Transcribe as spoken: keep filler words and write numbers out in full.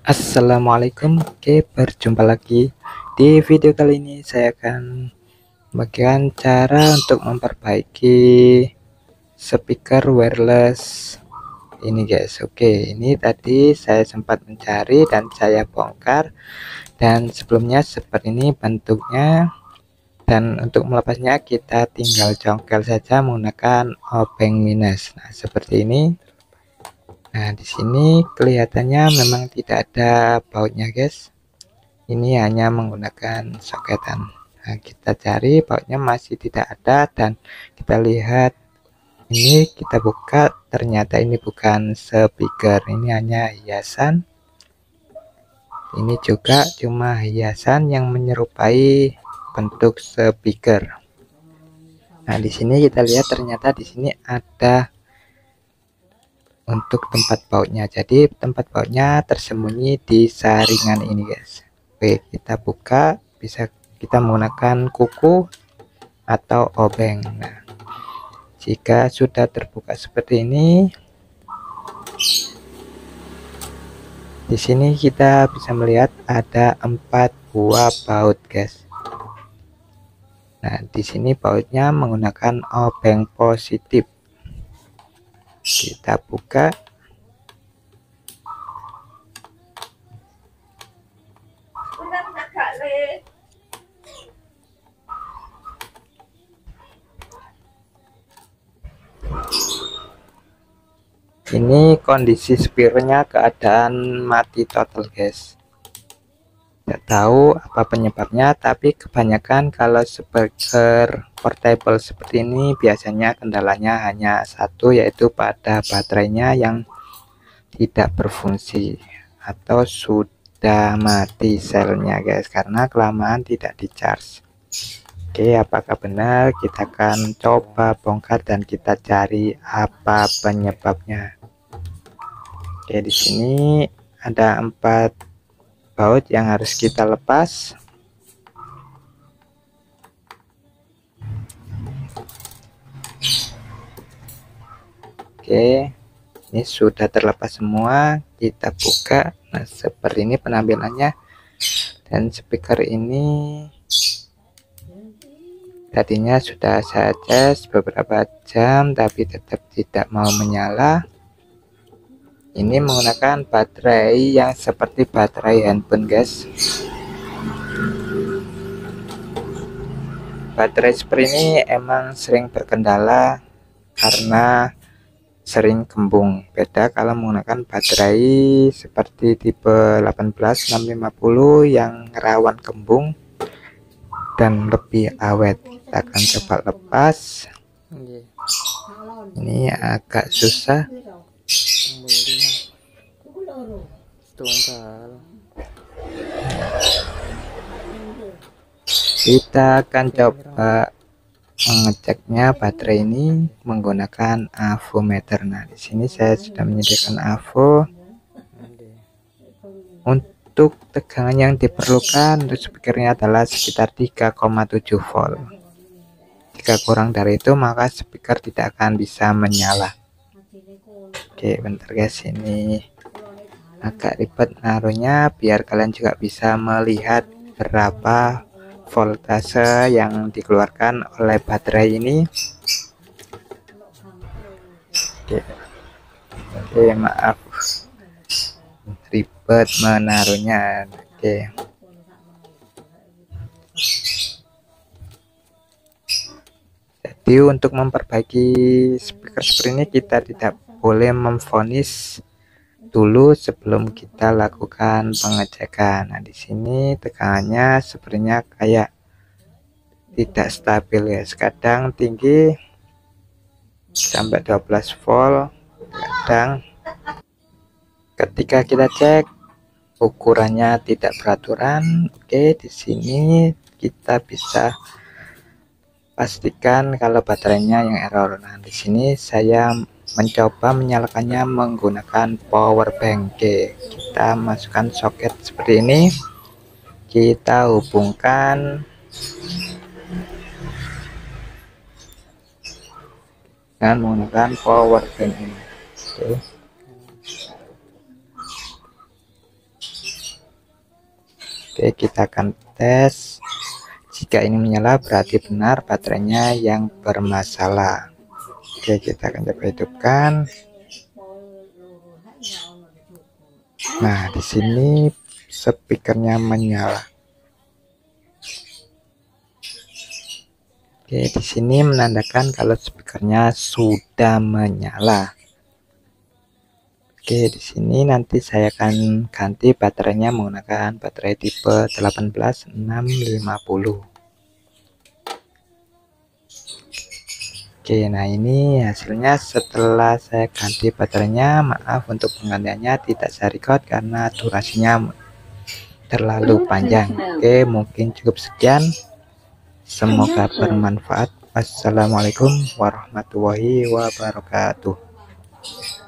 Assalamualaikum. Oke, berjumpa lagi. Di video kali ini saya akan bagikan cara untuk memperbaiki speaker wireless ini, guys. Oke, ini tadi saya sempat mencari dan saya bongkar, dan sebelumnya seperti ini bentuknya. Dan untuk melepasnya kita tinggal jongkel saja menggunakan obeng minus. Nah, seperti ini. Nah, di sini kelihatannya memang tidak ada bautnya, guys. Ini hanya menggunakan soketan. Nah, kita cari bautnya masih tidak ada, dan kita lihat ini, kita buka, ternyata ini bukan speaker, ini hanya hiasan. Ini juga cuma hiasan yang menyerupai bentuk speaker. Nah, di sini kita lihat ternyata di sini ada untuk tempat bautnya, jadi tempat bautnya tersembunyi di saringan ini, guys. Oke, kita buka, bisa kita menggunakan kuku atau obeng. Nah, jika sudah terbuka seperti ini, di sini kita bisa melihat ada empat buah baut, guys. Nah, di sini bautnya menggunakan obeng positif. Kita buka. Ini kondisi spirnya keadaan mati total, guys. Tidak tahu apa penyebabnya, tapi kebanyakan kalau speaker portable seperti ini biasanya kendalanya hanya satu, yaitu pada baterainya yang tidak berfungsi atau sudah mati selnya, guys, karena kelamaan tidak di charge. Oke, apakah benar? Kita akan coba bongkar dan kita cari apa penyebabnya. Oke, di sini ada empat baut yang harus kita lepas. Oke, ini sudah terlepas semua, kita buka. Nah, seperti ini penampilannya. Dan speaker ini tadinya sudah saya tes beberapa jam tapi tetap tidak mau menyala. Ini menggunakan baterai yang seperti baterai handphone, guys. Baterai seperti ini emang sering berkendala karena sering kembung. Beda kalau menggunakan baterai seperti tipe delapan belas enam lima nol yang rawan kembung dan lebih awet. Kita akan coba lepas. Ini agak susah. Kita akan coba mengeceknya baterai ini menggunakan avometer. Nah, di sini saya sudah menyediakan avo. Untuk tegangan yang diperlukan untuk speakernya adalah sekitar tiga koma tujuh volt. Jika kurang dari itu maka speaker tidak akan bisa menyala. Oke, bentar, guys, ini agak ribet naruhnya biar kalian juga bisa melihat berapa voltase yang dikeluarkan oleh baterai ini. Oke, oke, maaf ribet menaruhnya. Oke, jadi untuk memperbaiki speaker seperti ini kita tidak boleh memvonis dulu sebelum kita lakukan pengecekan. Nah, di sini tegangannya sepertinya kayak tidak stabil, ya. Kadang tinggi sampai dua belas volt, kadang ketika kita cek ukurannya tidak beraturan. Oke, di sini kita bisa pastikan kalau baterainya yang error. Nah, di sini saya mencoba menyalakannya menggunakan power bank. Oke, kita masukkan soket seperti ini, kita hubungkan dengan menggunakan power bank ini. Oke. Oke, kita akan tes. Jika ini menyala berarti benar baterainya yang bermasalah. Oke, kita akan coba hidupkan. Nah, di sini speakernya menyala. Oke, di sini menandakan kalau speakernya sudah menyala. Oke, di sini nanti saya akan ganti baterainya menggunakan baterai tipe satu delapan enam lima nol. Oke, nah ini hasilnya setelah saya ganti baterainya. Maaf untuk penggantiannya tidak saya record karena durasinya terlalu panjang. Oke, mungkin cukup sekian. Semoga bermanfaat. Wassalamualaikum warahmatullahi wabarakatuh.